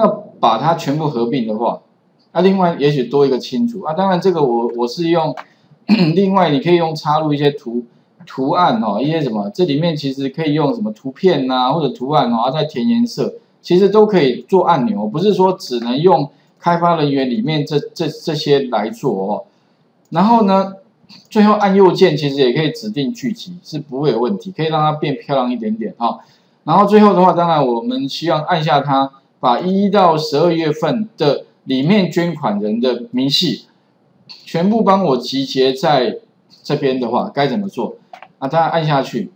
那把它全部合并的话，那另外也许多一个清除啊。当然这个我是用另外你可以用插入一些图案哦，一些什么这里面其实可以用什么图片呐、或者图案哦，再填颜色，其实都可以做按钮，不是说只能用开发人员里面这些来做哦。然后呢，最后按右键其实也可以指定剧集，是不会有问题，可以让它变漂亮一点点哦。然后最后的话，当然我们希望按下它，把1到12月份的里面捐款人的明细全部帮我集结在这边的话，该怎么做？啊，大家按下去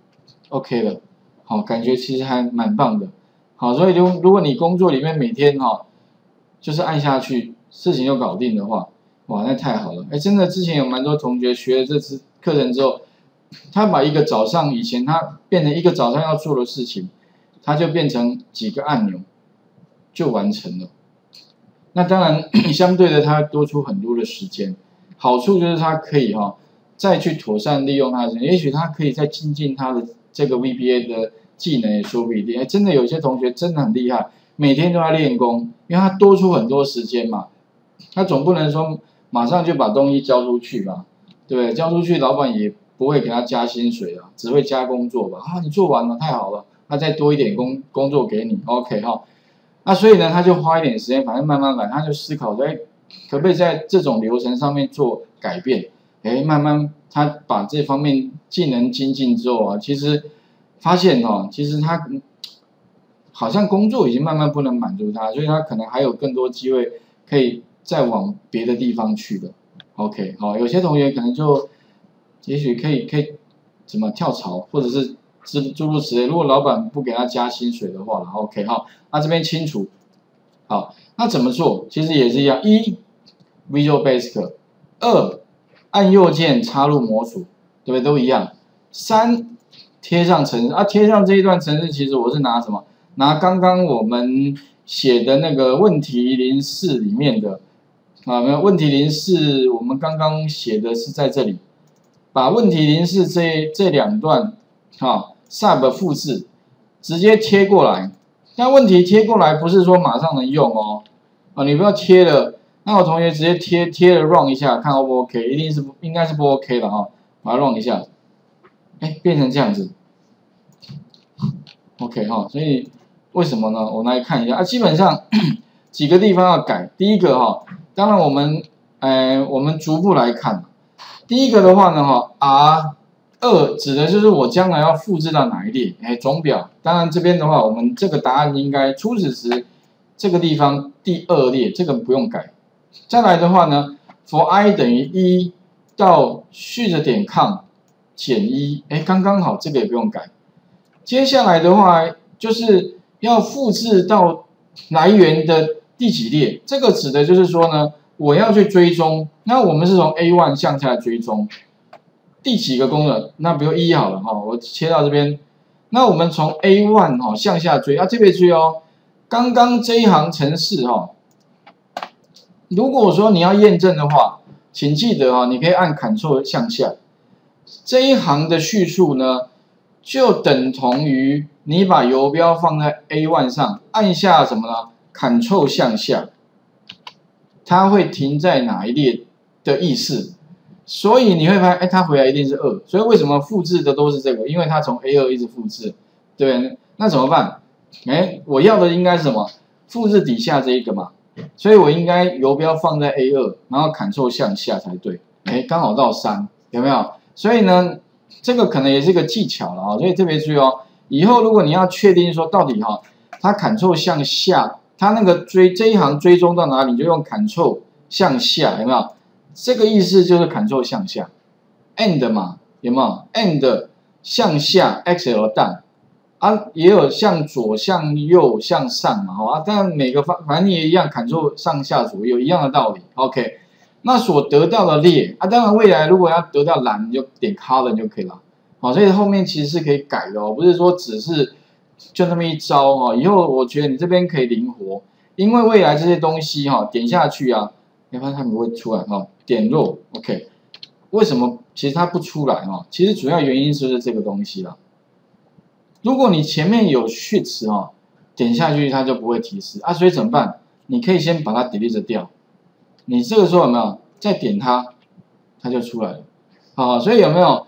，OK 了，好，感觉其实还蛮棒的，好，所以如果你工作里面每天哈，就是按下去，事情就搞定的话，哇，那太好了，哎，真的之前有蛮多同学学了这次课程之后，他把一个早上以前他变成一个早上要做的事情，他就变成几个按钮就完成了，那当然相对的他多出很多的时间，好处就是他可以哈。再去妥善利用它的时间，也许他可以再精进他的这个 VBA 的技能也说不一定。哎，真的有些同学真的很厉害，每天都在练功，因为他多出很多时间嘛。他总不能说马上就把东西交出去吧，对不对？交出去老板也不会给他加薪水啊，只会加工作吧。啊，你做完了太好了，那再多一点工作给你 ，OK 哈。那所以呢，他就花一点时间，反正慢慢来，他就思考说，哎，可不可以在这种流程上面做改变？哎，慢慢他把这方面技能精进之后啊，其实发现哦，其实他好像工作已经慢慢不能满足他，所以他可能还有更多机会可以再往别的地方去的。OK， 好，有些同学可能就也许可以怎么跳槽，或者是诸如此类。如果老板不给他加薪水的话 ，OK 好，那这边清除。好，那怎么做？其实也是一样，1 Visual Basic， 2。按右键插入模组，对不对？都一样。3，贴上程式啊，贴上这一段程式，其实我是拿什么？拿刚刚我们写的那个问题04里面的啊，没有问题04，我们刚刚写的是在这里，把问题04这两段啊 sub 复制，直接贴过来。但问题贴过来不是说马上能用哦，啊，你不要贴了。那我同学直接贴了 run 一下，看 O 不 OK， 应该是不 OK 的哈，把它 run 一下，哎，变成这样子 ，OK 哈，所以为什么呢？我来看一下啊，基本上几个地方要改。第一个哈，当然我们逐步来看。第一个的话呢哈 ，R2 指的就是我将来要复制到哪一列？哎，总表。当然这边的话，我们这个答案应该初始值这个地方第2列，这个不用改。再来的话呢 ，for i 等于1到续着点 com 减1，哎，刚刚好，这个也不用改。接下来的话，就是要复制到来源的第几列，这个指的就是说呢，我要去追踪。那我们是从 A1 向下追踪第几个功能？那比如1好了哈，我切到这边。那我们从 A1 哈向下追，要特别注意哦，刚刚这一行程式哈。如果说你要验证的话，请记得啊，你可以按 Ctrl 向下，这一行的叙述呢，就等同于你把游标放在 A1 上，按下什么呢 ？Ctrl 向下，它会停在哪一列的意思。所以你会发现，哎，它回来一定是2。所以为什么复制的都是这个？因为它从 A2 一直复制，对，那怎么办？哎，我要的应该是什么？复制底下这一个嘛。所以我应该游标放在 A2， 然后 Ctrl 向下才对。哎，刚好到3，有没有？所以呢，这个可能也是个技巧了啊，所以特别注意哦。以后如果你要确定说到底哈，它 Ctrl 向下，它那个这一行追踪到哪里，你就用 Ctrl 向下，有没有？这个意思就是 Ctrl 向下 ，and 嘛，有没有 ？and 向下 ，Excel 档。啊，也有向左、向右、向上嘛，好啊，但每个反正也一样，Ctrl上下左右一样的道理。OK， 那所得到的列啊，当然未来如果要得到蓝，你就点 Color 就可以了。好，所以后面其实是可以改的哦，不是说只是就那么一招哦。以后我觉得你这边可以灵活，因为未来这些东西哈，点下去啊，你发现它不会出来哈。点肉 ，OK， 为什么其实它不出来哈？其实主要原因就是这个东西啦。如果你前面有shift 哦，点下去它就不会提示啊，所以怎么办？你可以先把它 delete 掉，你这个时候有没有再点它，它就出来了。好，所以有没有？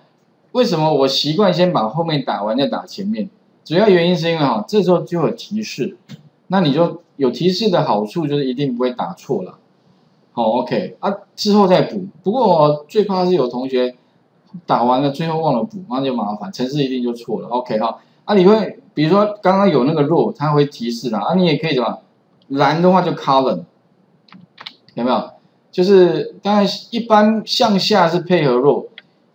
为什么我习惯先把后面打完再打前面？主要原因是因为哈，这时候就有提示，那你就有提示的好处就是一定不会打错了。好 ，OK 啊，之后再补。不过我最怕是有同学打完了最后忘了补，那就麻烦，程式一定就错了。OK 哈。啊，你会比如说刚刚有那个弱，它会提示啦。啊，你也可以怎么蓝的话就 column， 有没有？就是当然一般向下是配合弱，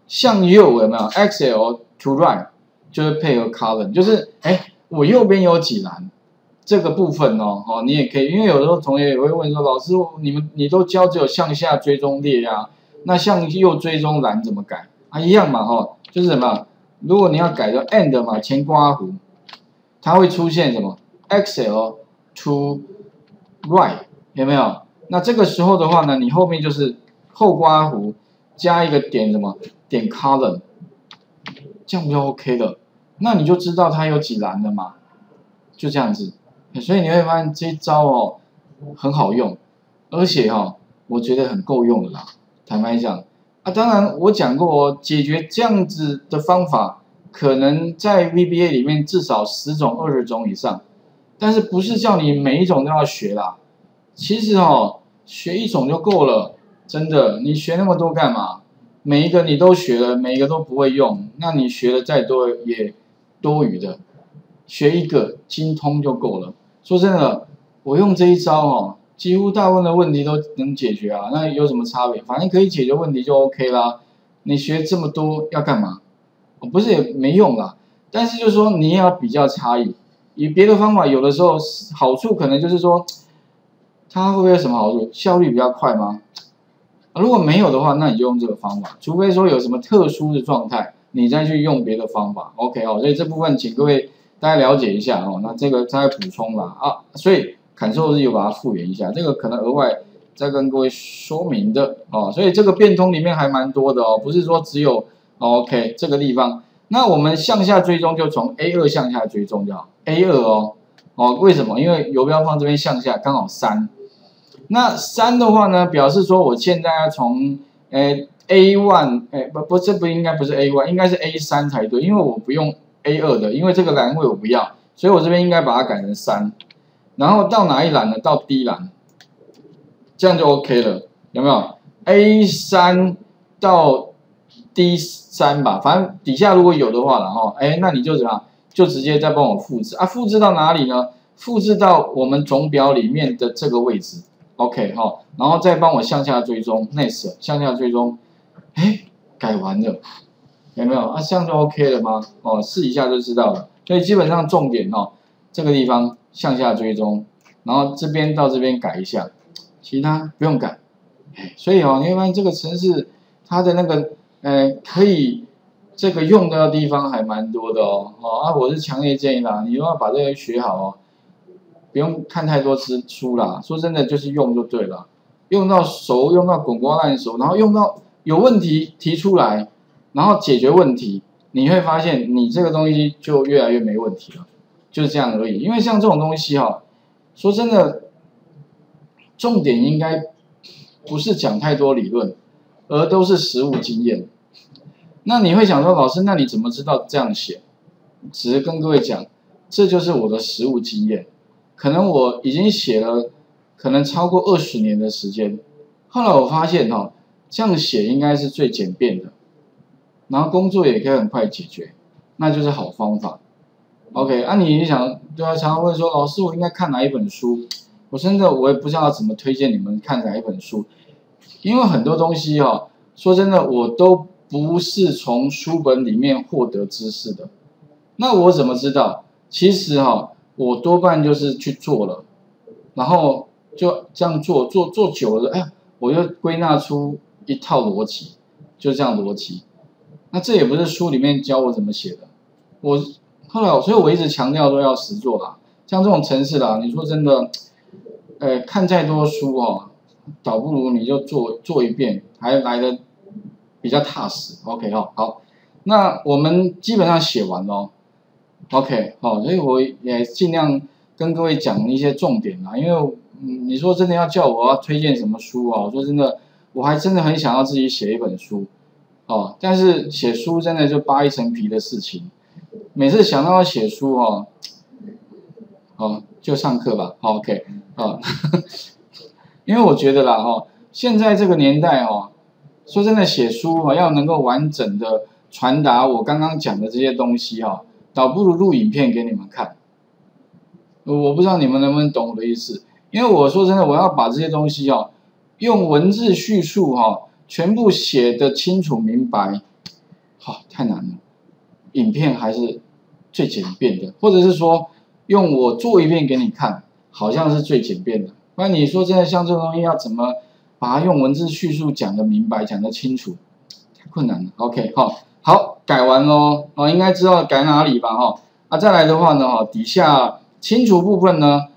向右有没有 ？Excel to right 就是配合 column， 就是我右边有几栏这个部分哦，你也可以，因为有时候同学也会问说，老师你都教只有向下追踪列啊，那向右追踪栏怎么改啊？一样嘛哈，就是什么？如果你要改的 end 嘛，前刮弧，它会出现什么 Excel to right 有没有？那这个时候的话呢，你后面就是后刮弧加一个点什么点 column， 这样就 OK 了。那你就知道它有几栏了嘛，就这样子。所以你会发现这一招哦很好用，而且哦我觉得很够用了啦。坦白讲。啊，当然，我讲过哦，解决这样子的方法，可能在 VBA 里面至少10种、20种以上，但是不是叫你每一种都要学啦？其实哦，学一种就够了，真的，你学那么多干嘛？每一个你都学了，每一个都不会用，那你学的再多也多余的，学一个精通就够了。说真的，我用这一招哦。几乎大部分的问题都能解决啊，那有什么差别？反正可以解决问题就 OK 啦。你学这么多要干嘛？不是也没用啦。但是就是说你也要比较差异，以别的方法有的时候好处可能就是说，它会不会有什么好处？效率比较快吗？如果没有的话，那你就用这个方法，除非说有什么特殊的状态，你再去用别的方法。OK 哦，所以这部分请各位大家了解一下哦。那这个再补充啦啊，所以。感受日又把它复原一下，这个可能额外再跟各位说明的哦，所以这个变通里面还蛮多的哦，不是说只有、哦、OK 这个地方。那我们向下追踪就从 A2 向下追踪就好 ，A2 哦，为什么？因为游标放这边向下刚好3，那3的话呢，表示说我现在要从A1， 不，这不应该不是 A1， 应该是 A3 才对，因为我不用 A2 的，因为这个栏位我不要，所以我这边应该把它改成3。然后到哪一栏呢？到 D 栏，这样就 OK 了，有没有 ？A3 到 D3 吧，反正底下如果有的话，然后那你就怎样？就直接再帮我复制啊，复制到哪里呢？复制到我们总表里面的这个位置 ，OK 哈、哦，然后再帮我向下追踪 ，Next 向下追踪，改完了，有没有？啊，这样就 OK 了吗？哦，试一下就知道了。所以基本上重点哦，这个地方。向下追踪，然后这边到这边改一下，其他不用改。所以哦，你会发现这个程式它的那个可以这个用的地方还蛮多的哦。我是强烈建议啦，你要把这个学好哦，不用看太多次书啦。说真的，就是用就对了，用到熟，用到滚瓜烂熟，然后用到有问题提出来，然后解决问题，你会发现你这个东西就越来越没问题了。就是这样而已，因为像这种东西哈，说真的，重点应该不是讲太多理论，而都是实务经验。那你会想说，老师，那你怎么知道这样写？只是跟各位讲，这就是我的实务经验。可能我已经写了，可能超过20年的时间。后来我发现哈，这样写应该是最简便的，然后工作也可以很快解决，那就是好方法。OK， 啊，你想对啊，常常问说，老师，我应该看哪一本书？我真的我也不知道怎么推荐你们看哪一本书，因为很多东西哦，说真的，我都不是从书本里面获得知识的。那我怎么知道？其实哦，我多半就是去做了，然后就这样做久了，我就归纳出一套逻辑，就这样逻辑。那这也不是书里面教我怎么写的，我。后来，所以我一直强调说要实做啦。像这种程式啦，你说真的，看再多书哦，倒不如你就做一遍，还来得比较踏实。OK 哦，好，那我们基本上写完咯。OK 哦，所以我也尽量跟各位讲一些重点啦，因为你说真的要叫我要推荐什么书啊，我说真的，我还真的很想要自己写一本书，哦，但是写书真的就扒一层皮的事情，每次想到要写书哦，哦就上课吧 ，OK， 哦，因为我觉得啦哦，现在这个年代哦，说真的写书哦要能够完整的传达我刚刚讲的这些东西哦，倒不如录影片给你们看。 我不知道你们能不能懂我的意思，因为我说真的，我要把这些东西哦，用文字叙述哦，全部写得清楚明白，好，太难了。影片还是最简便的，或者是说用我做一遍给你看，好像是最简便的。不然你说真的，像这个东西要怎么把它用文字叙述讲得明白、讲得清楚，太困难了。OK， 好，好，改完咯，哦，应该知道改哪里吧？哈，啊，再来的话呢，哈，底下。 清除部分呢，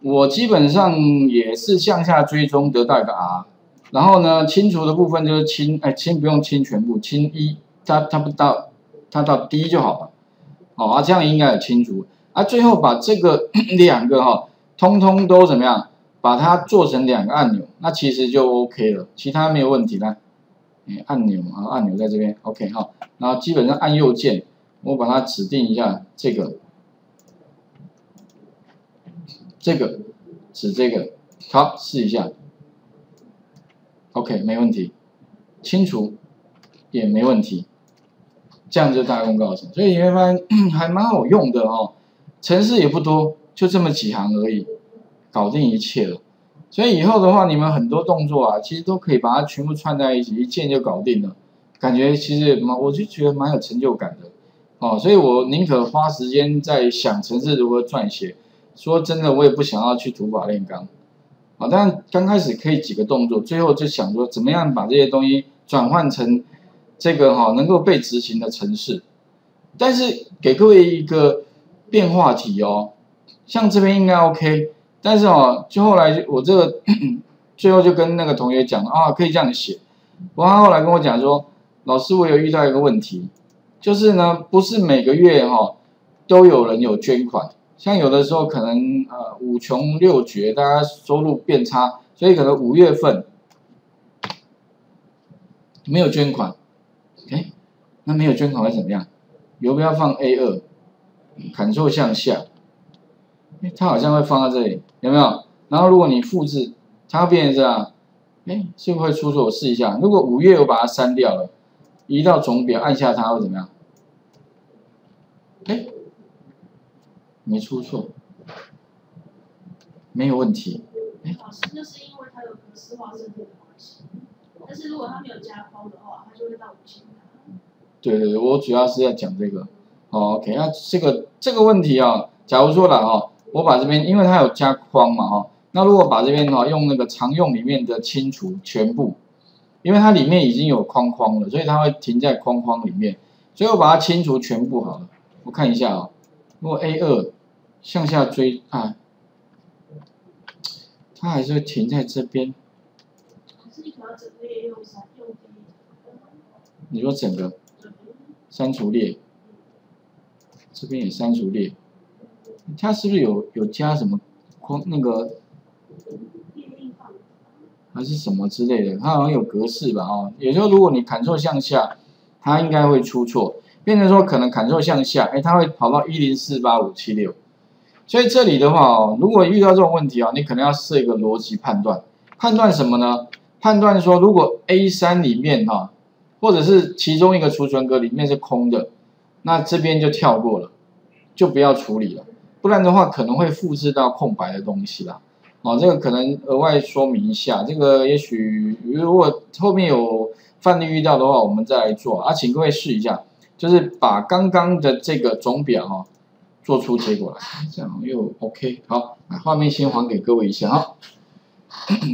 我基本上也是向下追踪得到一个 R， 然后呢，清除的部分就是清不用清全部，清一，它到 D 就好了，哦啊，这样应该有清除，啊，最后把这个两个哈，通通都怎么样，把它做成两个按钮，那其实就 OK 了，其他没有问题啦，按钮啊，按钮在这边 ，OK 哈，然后基本上按右键，我把它指定一下这个。 这个指这个，好，试一下 ，OK， 没问题，清除也没问题，这样就大功告成。所以你会发现还蛮好用的哦，程式也不多，就这么几行而已，搞定一切了。所以以后的话，你们很多动作啊，其实都可以把它全部串在一起，一键就搞定了。感觉其实我就觉得蛮有成就感的哦，所以我宁可花时间在想程式如何撰写。 说真的，我也不想要去土法炼钢，啊，但刚开始可以几个动作，最后就想说怎么样把这些东西转换成这个哈能够被执行的程式。但是给各位一个变化题哦，像这边应该 OK， 但是哦，就后来我这个最后就跟那个同学讲啊，可以这样写。不过他后来跟我讲说，老师我有遇到一个问题，就是呢不是每个月哈都有人有捐款。 像有的时候可能五穷六绝，大家收入变差，所以可能5月份没有捐款，哎，那没有捐款会怎么样？有不要放 A2， Ctrl 向下，哎，它好像会放到这里，有没有？然后如果你复制，它变成这样，哎，是不是会出错？我试一下，如果5月我把它删掉了，移到总表，按下它会怎么样？哎。 没出错，没有问题。老师，那是因为他有格式化设定的关系，但是如果他没有加包的话，他就会到5000。对对对，我主要是要讲这个。哦 ，OK， 那这个问题啊，假如说啦哈，我把这边，因为它有加框嘛哈，那如果把这边哈用那个常用里面的清除全部，因为它里面已经有框框了，所以它会停在框框里面，所以我把它清除全部好了。我看一下啊，如果 A2。 向下追啊，它还是会停在这边。你说整个删除列，这边也删除列，它是不是有加什么框那个，还是什么之类的？它好像有格式吧？哦，也就是如果你Ctrl向下，它应该会出错，变成说可能Ctrl向下，哎，它会跑到1048576。 所以这里的话哦，如果遇到这种问题啊，你可能要设一个逻辑判断，判断什么呢？判断说，如果 A3 里面哈，或者是其中一个储存格里面是空的，那这边就跳过了，就不要处理了，不然的话可能会复制到空白的东西啦。哦，这个可能额外说明一下，这个也许如果后面有范例遇到的话，我们再来做啊，请各位试一下，就是把刚刚的这个总表哈。 做出结果来，这样又 OK。好，画面先还给各位一下哈。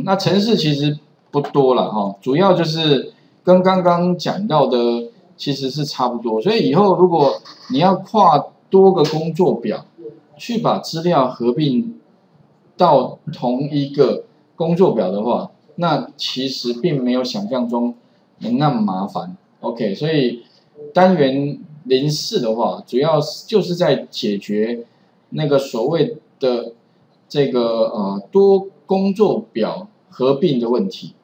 那程式其实不多了哈，主要就是跟刚刚讲到的其实是差不多。所以以后如果你要跨多个工作表去把资料合并到同一个工作表的话，那其实并没有想象中那么麻烦。OK， 所以单元。 04的话，主要就是在解决那个所谓的这个多工作表合并的问题。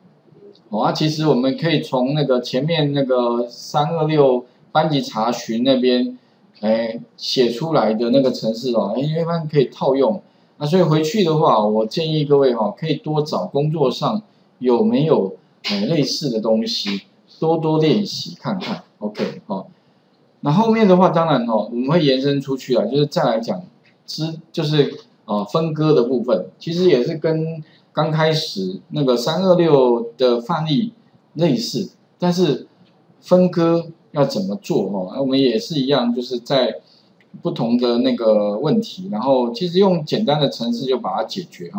其实我们可以从那个前面那个326班级查询那边，写出来的那个程式一般可以套用。那所以回去的话，我建议各位可以多找工作上有没有类似的东西，多多练习看看。OK 好。那后面的话，当然我们会延伸出去啊，就是再来讲分割的部分，其实也是跟刚开始那个326的范例类似，但是分割要怎么做我们也是一样，就是在不同的那个问题，然后其实用简单的程式就把它解决